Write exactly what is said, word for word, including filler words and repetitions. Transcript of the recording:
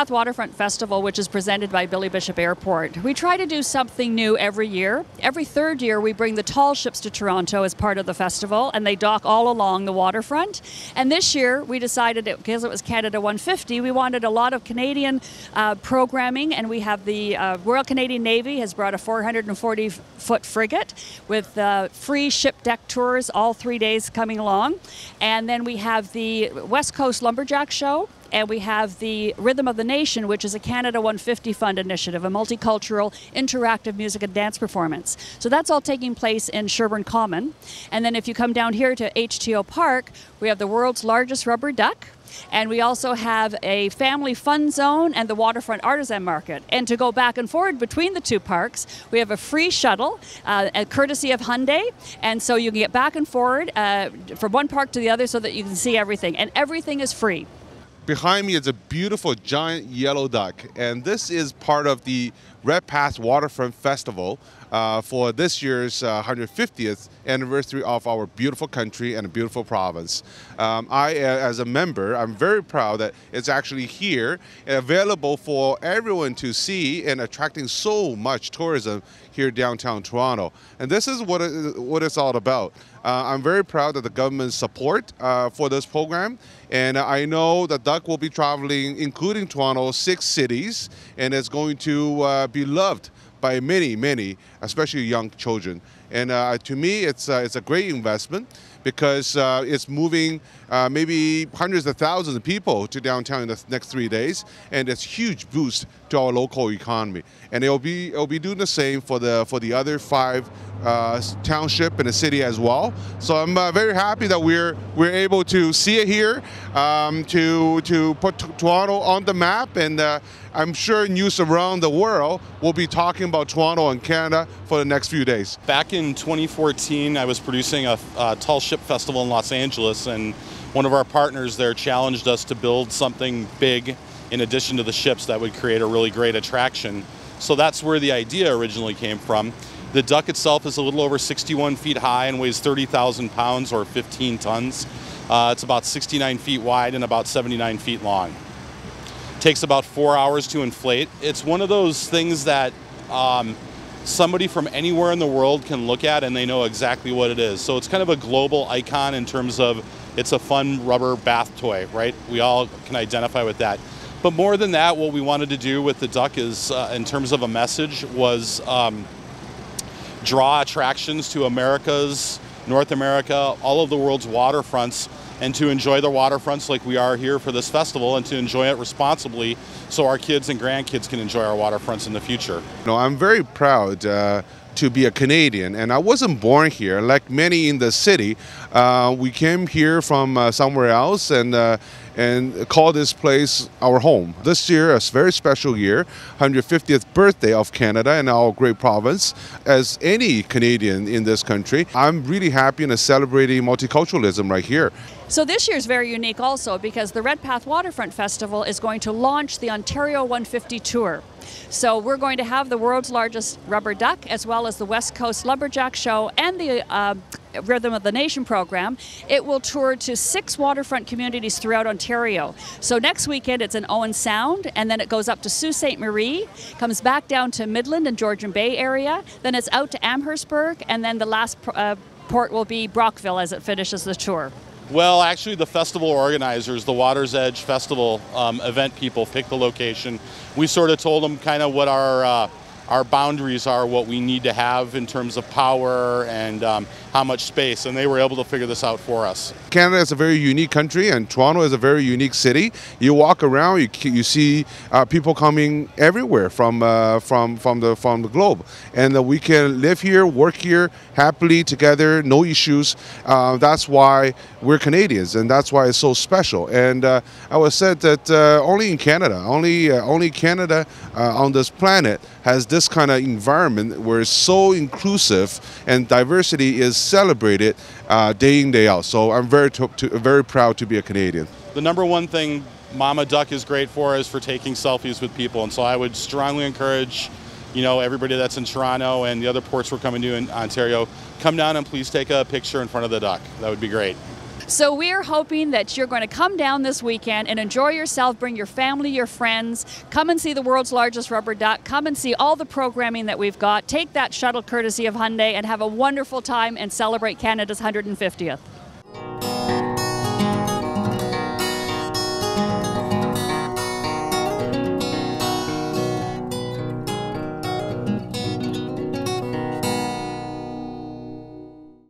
Redpath Waterfront Festival, which is presented by Billy Bishop Airport, we try to do something new every year. Every third year, we bring the tall ships to Toronto as part of the festival, and they dock all along the waterfront. And this year, we decided, it, because it was Canada one fifty, we wanted a lot of Canadian uh, programming, and we have the uh, Royal Canadian Navy has brought a four hundred forty foot frigate with uh, free ship deck tours all three days coming along. And then we have the West Coast Lumberjack show, and we have the Rhythm of the Nation, which is a Canada one fifty Fund initiative, a multicultural, interactive music and dance performance. So that's all taking place in Sherbourne Common. And then if you come down here to H T O Park, we have the world's largest rubber duck, and we also have a family fun zone and the waterfront artisan market. And to go back and forward between the two parks, we have a free shuttle, uh, courtesy of Hyundai, and so you can get back and forward uh, from one park to the other so that you can see everything, and everything is free. Behind me is a beautiful giant yellow duck, and this is part of the Redpath Waterfront Festival uh, for this year's uh, one hundred fiftieth anniversary of our beautiful country and a beautiful province. Um, I, as a member, I'm very proud that it's actually here and available for everyone to see, and attracting so much tourism here downtown Toronto. And this is what, it, what it's all about. Uh, I'm very proud of the government's support uh, for this program, and I know the duck will be traveling, including Toronto, six cities, and it's going to uh, be loved by many, many, especially young children. And uh, to me, it's uh, it's a great investment, because uh, it's moving uh, maybe hundreds of thousands of people to downtown in the next three days, and it's huge boost to our local economy. And it'll be it'll be doing the same for the for the other five uh, township and the city as well. So I'm uh, very happy that we're we're able to see it here, um, to to put Toronto on the map, and uh, I'm sure news around the world will be talking about Toronto and Canada for the next few days. Back in twenty fourteen, I was producing a, a tall ship festival in Los Angeles, and one of our partners there challenged us to build something big in addition to the ships that would create a really great attraction. So that's where the idea originally came from. The duck itself is a little over sixty-one feet high and weighs thirty thousand pounds or fifteen tons. Uh, it's about sixty-nine feet wide and about seventy-nine feet long. It takes about four hours to inflate. It's one of those things that um, somebody from anywhere in the world can look at and they know exactly what it is. So it's kind of a global icon in terms of it's a fun rubber bath toy, right? We all can identify with that. But more than that, what we wanted to do with the duck is, uh, in terms of a message, was um, draw attractions to America's, North America, all of the world's waterfronts, and to enjoy the waterfronts like we are here for this festival, and to enjoy it responsibly so our kids and grandkids can enjoy our waterfronts in the future. You know, I'm very proud uh, to be a Canadian, and I wasn't born here. Like many in the city, uh, we came here from uh, somewhere else, and uh, and call this place our home. This year, a very special year, one hundred fiftieth birthday of Canada and our great province. As any Canadian in this country, I'm really happy and celebrating multiculturalism right here. So this year's very unique also, because the Redpath Waterfront Festival is going to launch the Ontario one fifty Tour. So we're going to have the world's largest rubber duck, as well as the West Coast Lumberjack Show and the uh, Rhythm of the Nation program. It will tour to six waterfront communities throughout Ontario. So next weekend it's in Owen Sound, and then it goes up to Sault Ste. Marie, comes back down to Midland and Georgian Bay area, then it's out to Amherstburg, and then the last uh, port will be Brockville as it finishes the tour. Well, actually the festival organizers, the Water's Edge Festival um, event people, picked the location. We sort of told them kind of what our uh, our boundaries are, what we need to have in terms of power and um, how much space, and they were able to figure this out for us. Canada is a very unique country, and Toronto is a very unique city. You walk around, you, you see uh, people coming everywhere from, uh, from, from, the, from the globe, and that we can live here, work here, happily together, no issues. Uh, that's why we're Canadians, and that's why it's so special. And uh, I was said that uh, only in Canada, only, uh, only Canada uh, on this planet has this kind of environment where it's so inclusive and diversity is celebrated uh, day in, day out. So I'm very to, to, very proud to be a Canadian. The number one thing Mama Duck is great for is for taking selfies with people, and so I would strongly encourage, you know, everybody that's in Toronto and the other ports we're coming to in Ontario, come down and please take a picture in front of the duck. That would be great. So we are hoping that you're going to come down this weekend and enjoy yourself, bring your family, your friends, come and see the world's largest rubber duck, come and see all the programming that we've got, take that shuttle courtesy of Hyundai and have a wonderful time and celebrate Canada's one hundred fiftieth.